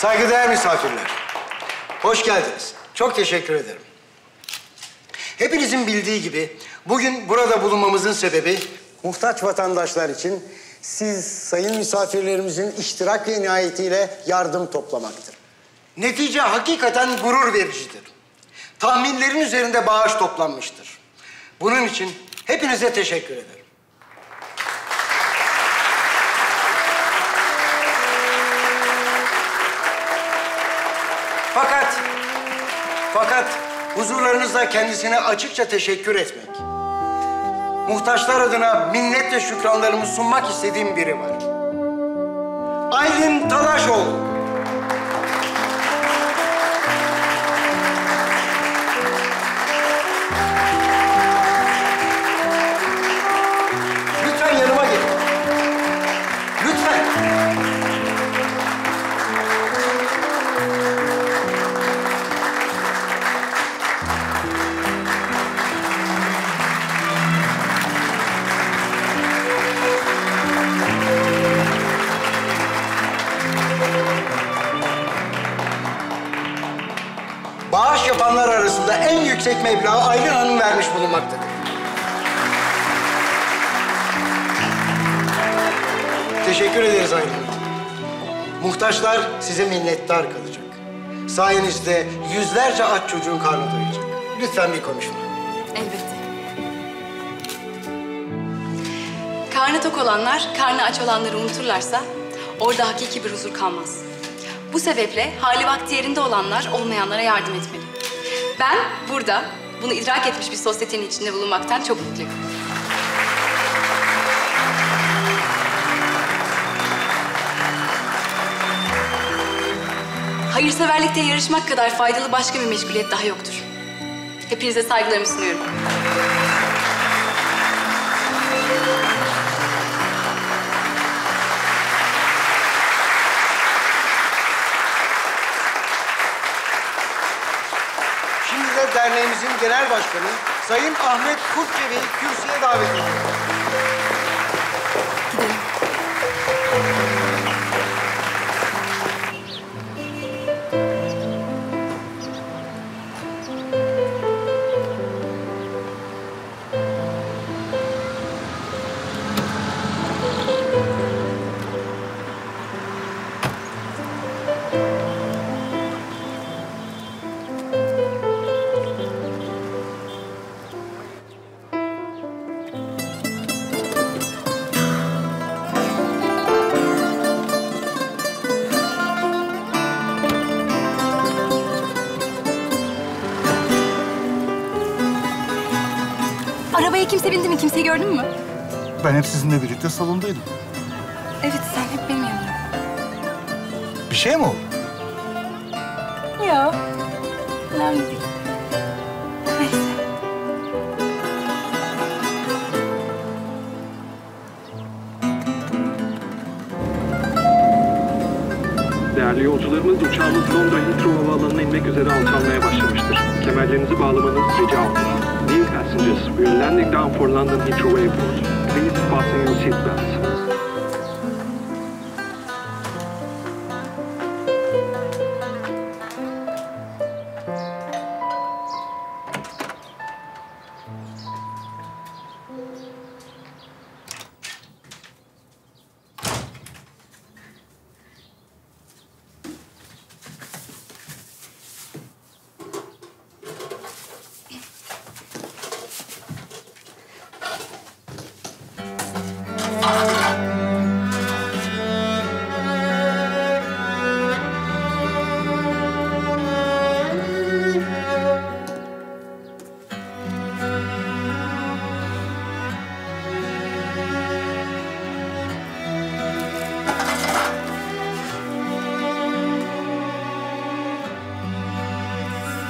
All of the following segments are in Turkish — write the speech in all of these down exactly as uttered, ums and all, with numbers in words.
Saygıdeğer misafirler, hoş geldiniz. Çok teşekkür ederim. Hepinizin bildiği gibi bugün burada bulunmamızın sebebi muhtaç vatandaşlar için siz sayın misafirlerimizin iştirak ve nihayetiyle yardım toplamaktır. Netice hakikaten gurur vericidir. Tahminlerin üzerinde bağış toplanmıştır. Bunun için hepinize teşekkür ederim. Fakat, fakat huzurlarınızda kendisine açıkça teşekkür etmek, muhtaçlar adına minnet ve şükranlarımı sunmak istediğim biri var. Aylin Talaşoğlu. Bağış yapanlar arasında en yüksek meblağı Aydın Hanım vermiş bulunmaktadır. Teşekkür ederiz Aydın Hanım. Muhtaçlar size minnettar kalacak. Sayenizde yüzlerce aç çocuğun karnı doyacak. Lütfen bir konuşma. Elbette. Karnı tok olanlar, karnı aç olanları unuturlarsa orada hakiki bir huzur kalmaz. Bu sebeple hali vakti yerinde olanlar olmayanlara yardım etmeli. Ben burada bunu idrak etmiş bir sosyetenin içinde bulunmaktan çok mutluyum. Hayırseverlikte yarışmak kadar faydalı başka bir meşguliyet daha yoktur. Hepinize saygılarımı sunuyorum. Derneğimizin Genel Başkanı Sayın Ahmet Kurtçevi'yi kürsüye davet ediyorum. Kimse bindi mi? Kimseyi gördün mü? Ben hep sizinle birlikte salondaydım. Evet, sen hep benim yanımda. Bir şey mi oldu? Yok. Önemli değil. Neyse. Değerli yolcularımız, uçağımız Londra Heathrow Havaalanı'na inmek üzere alçalmaya başlamıştır. Kemerlerinizi bağlamanız rica olunur. Dear passengers, we are landing down for London Heathrow Airport. Please fasten your seat belts.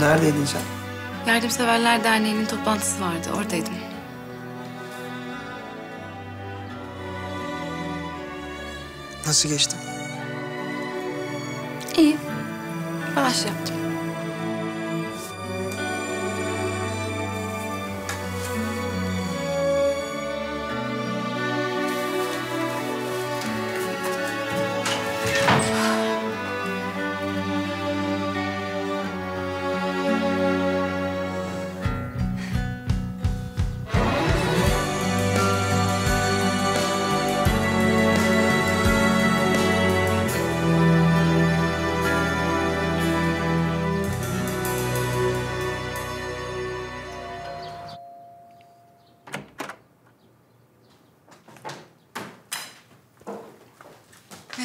Neredeydin sen? Yardımseverler Derneği'nin toplantısı vardı. Oradaydım. Nasıl geçti? İyi. Bağış yaptım.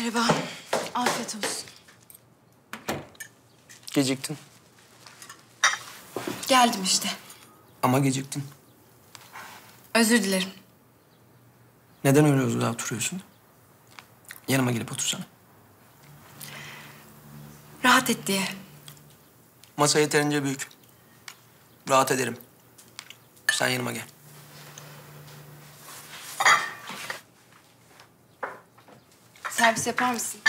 Merhaba. Afiyet olsun. Geciktin. Geldim işte. Ama geciktin. Özür dilerim. Neden öyle özür oturuyorsun? Yanıma gelip otursana. Rahat et diye. Masa yeterince büyük. Rahat ederim. Sen yanıma gel. Servis yapar mısın?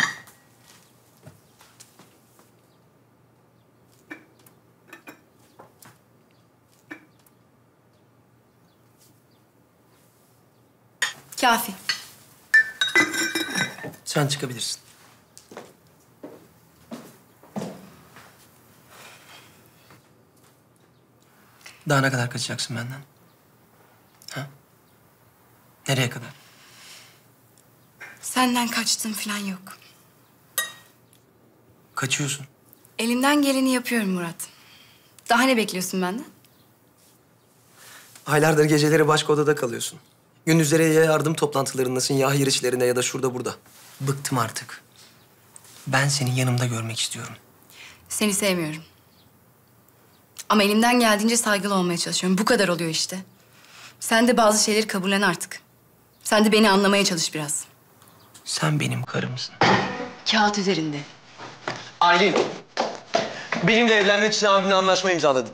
Kafi. Sen çıkabilirsin. Daha ne kadar kaçacaksın benden? Ha? Nereye kadar? Senden kaçtığım falan yok. Kaçıyorsun. Elimden geleni yapıyorum Murat. Daha ne bekliyorsun benden? Aylardır geceleri başka odada kalıyorsun. Gündüzleri ya yardım toplantılarındasın, ya hayır işlerinde ya da şurada burada. Bıktım artık. Ben seni yanımda görmek istiyorum. Seni sevmiyorum. Ama elimden geldiğince saygılı olmaya çalışıyorum. Bu kadar oluyor işte. Sen de bazı şeyleri kabullen artık. Sen de beni anlamaya çalış biraz. Sen benim karımsın. Kağıt üzerinde. Aylin, benimle evlenmek için abimle anlaşma imzaladın.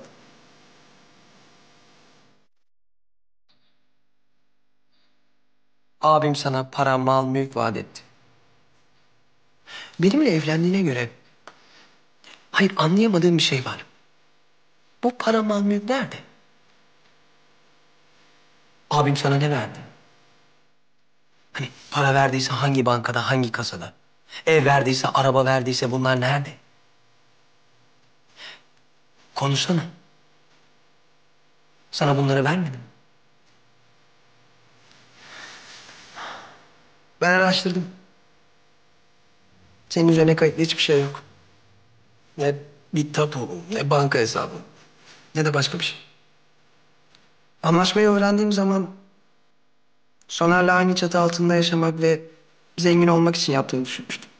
Abim sana para, mal, mülk vaat etti. Benimle evlendiğine göre... Hayır, anlayamadığım bir şey var. Bu para, mal, mülk nerede? Abim sana ne verdi? Hani para verdiyse hangi bankada, hangi kasada? Ev verdiyse, araba verdiyse bunlar nerede? Konuşsana. Sana bunları vermedim. Ben araştırdım. Senin üzerine kayıtlı hiçbir şey yok. Ne bir tapu, ne banka hesabı, ne de başka bir şey. Anlaşmayı öğrendiğim zaman... Soner'le aynı çatı altında yaşamak ve zengin olmak için yaptığını düşünmüştüm.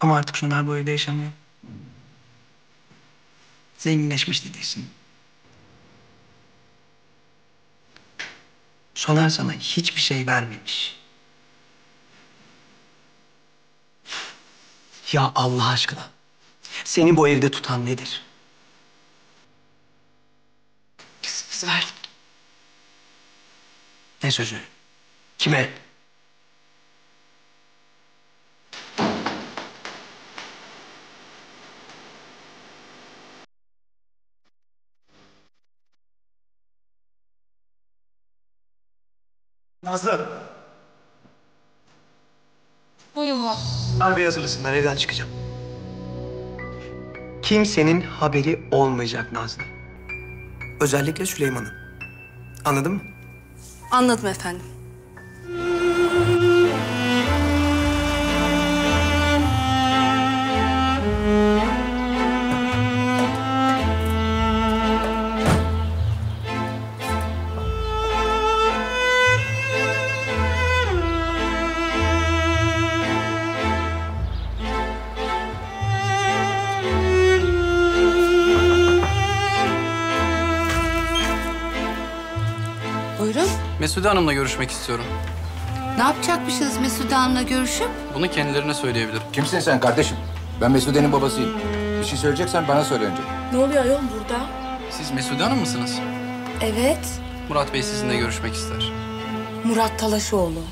Ama artık Soner bu evde yaşamıyor. Zenginleşmiş değilsin. Soner sana hiçbir şey vermemiş. Ya Allah aşkına, seni bu evde tutan nedir? Söz ver. Ne sözü? Kime? Nazlı. Buyurun. Arabaya hazırlasın, ben evden çıkacağım. Kimsenin haberi olmayacak Nazlı. Özellikle Süleyman'ın. Anladın mı? Anladım efendim. Mesude Hanım'la görüşmek istiyorum. Ne yapacakmışsınız Mesude Hanım'la görüşüp? Bunu kendilerine söyleyebilirim. Kimsin sen kardeşim? Ben Mesude'nin babasıyım. Bir şey söyleyeceksen bana söyle önce. Ne oluyor ayol burada? Siz Mesude Hanım mısınız? Evet. Murat Bey sizinle görüşmek ister. Murat Talaşoğlu.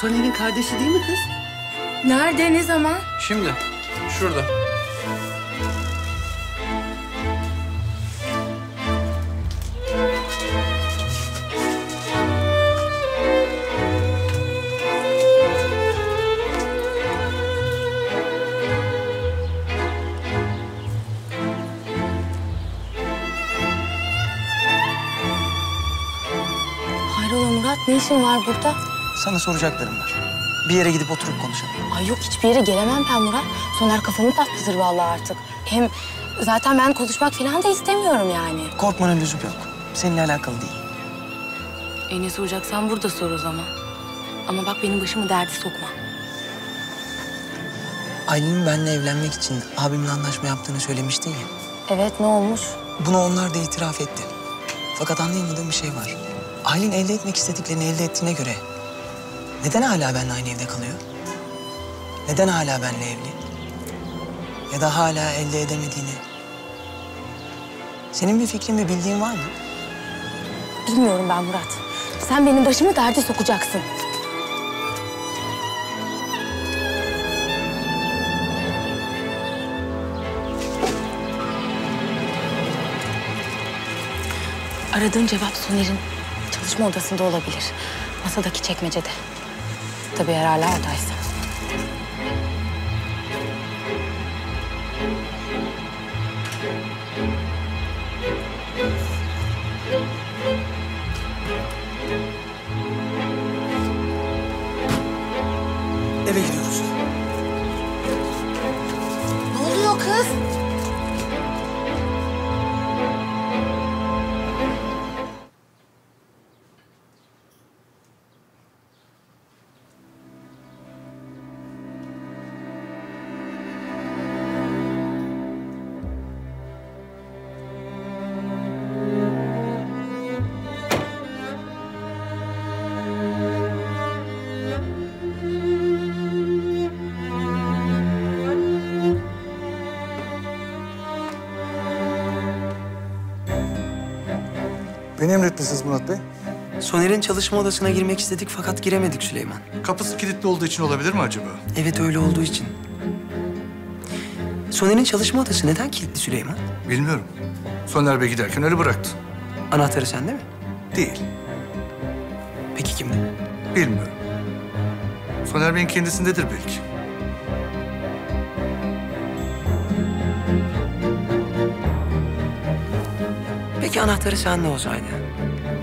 Soner'in kardeşi değil mi kız? Nerede, ne zaman? Şimdi, şurada. Ne işin var burada? Sana soracaklarım var. Bir yere gidip oturup konuşalım. Ay yok, hiçbir yere gelemem ben Murat. Soner kafamı patlatır vallahi artık. Hem zaten ben konuşmak falan da istemiyorum yani. Korkmanın lüzum yok. Seninle alakalı değil. En iyi soracaksan burada sor o zaman. Ama bak benim başımı derdi sokma. Aylin'in benimle evlenmek için abimle anlaşma yaptığını söylemiştin ya. Evet, ne olmuş? Bunu onlar da itiraf etti. Fakat anlayamadığım bir şey var. Aylin elde etmek istediklerini elde ettiğine göre... neden hala benimle aynı evde kalıyor? Neden hala benimle evli? Ya da hala elde edemediğini... Senin bir fikrin ve bildiğin var mı? Bilmiyorum ben Murat. Sen benim başımı derde sokacaksın. Aradığın cevap Soner'in çalışma odasında olabilir. Masadaki çekmecede. Tabii eğer hala oradaysa. Eve gidiyoruz. Ne oluyor kız? Beni emretmişsiniz Murat Bey. Soner'in çalışma odasına girmek istedik fakat giremedik Süleyman. Kapısı kilitli olduğu için olabilir mi acaba? Evet, öyle olduğu için. Soner'in çalışma odası neden kilitli Süleyman? Bilmiyorum. Soner Bey giderken öyle bıraktı. Anahtarı sende mi? Değil. Peki kimde? Bilmiyorum. Soner Bey'in kendisindedir belki. Peki anahtarı sende olsaydı,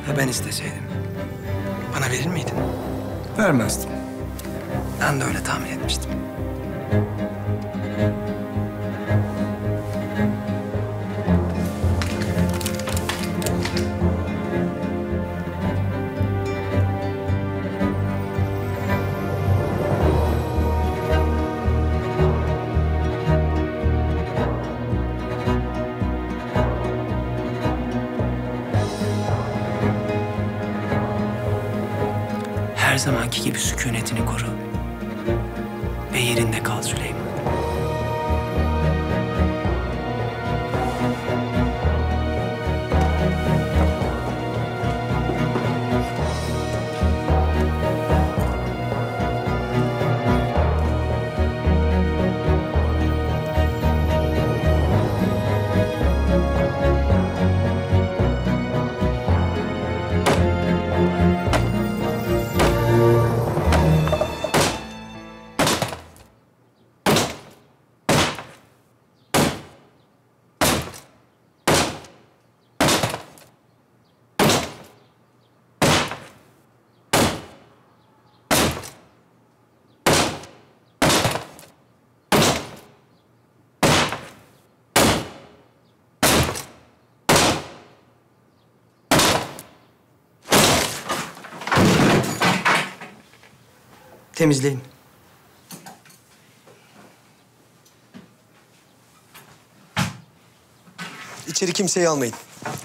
ha ben isteseydim, bana verir miydin? Vermezdim. Ben de öyle tahmin etmiştim. Her zamanki gibi sükunetini koru ve yerinde kal Süleyman. Temizleyin. İçeri kimseyi almayın.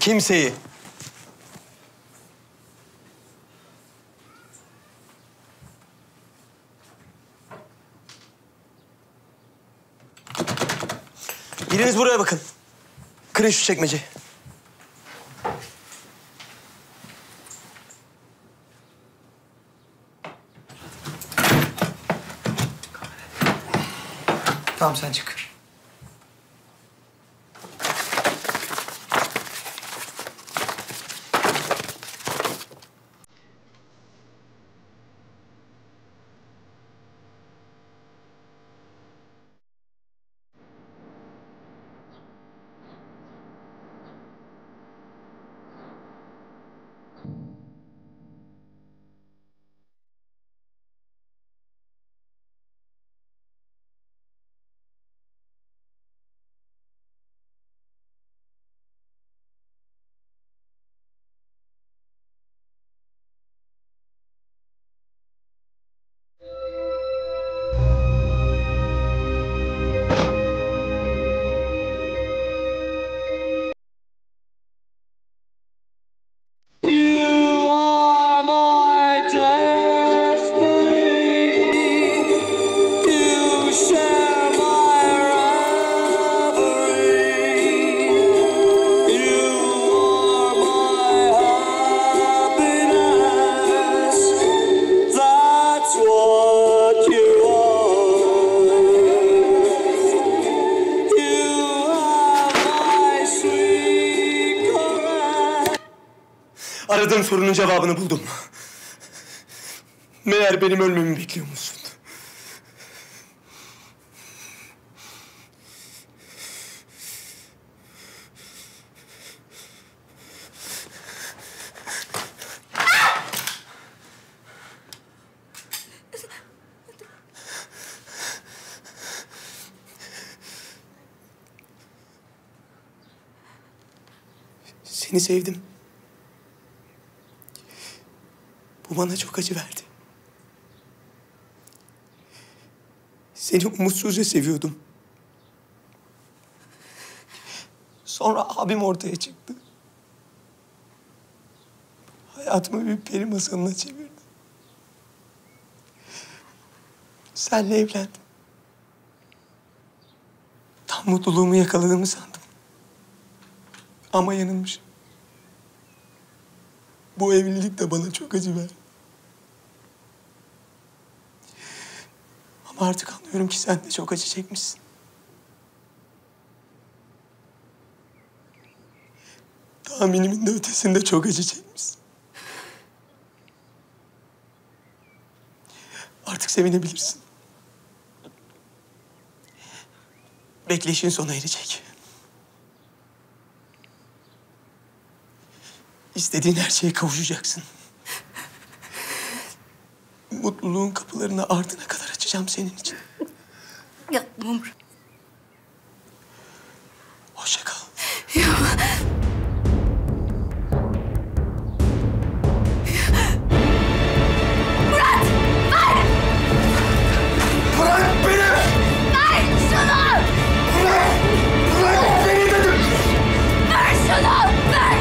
Kimseyi. Biriniz buraya bakın. Kırın şu çekmeceyi. Tamam, sen çık. Aradığım sorunun cevabını buldum. Meğer benim ölmemi bekliyor musun? Seni sevdim. Bu bana çok acı verdi. Seni umutsuzca seviyordum. Sonra abim ortaya çıktı. Hayatımı bir peri masalına çevirdi. Senle evlendim. Tam mutluluğumu yakaladığımı sandım. Ama yanılmışım. Bu evlilik de bana çok acı verdi. Ama artık anlıyorum ki sen de çok acı çekmişsin. Tahminimin de ötesinde çok acı çekmişsin. Artık sevinebilirsin. Bekleyişin sona erecek. İstediğin her şeye kavuşacaksın. Mutluluğun kapılarını ardına kadar açacağım senin için. Yapma Murat. Hoşça kal. Murat! Ver! Bırak beni! Ver şunu! Bırak! Bırak beni dedim! Ver şunu! Ver!